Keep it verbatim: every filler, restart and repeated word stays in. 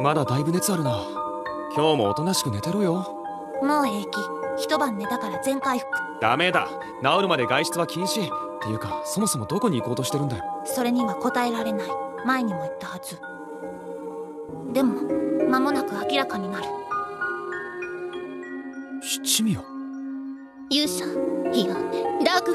まだだいぶ熱あるな。今日もおとなしく寝てろよ。もう平気、一晩寝たから全回復。ダメだ、治るまで外出は禁止。っていうかそもそもどこに行こうとしてるんだよ。それには答えられない。前にも言ったはず。でも間もなく明らかになる。七味よ。勇者、いやダーク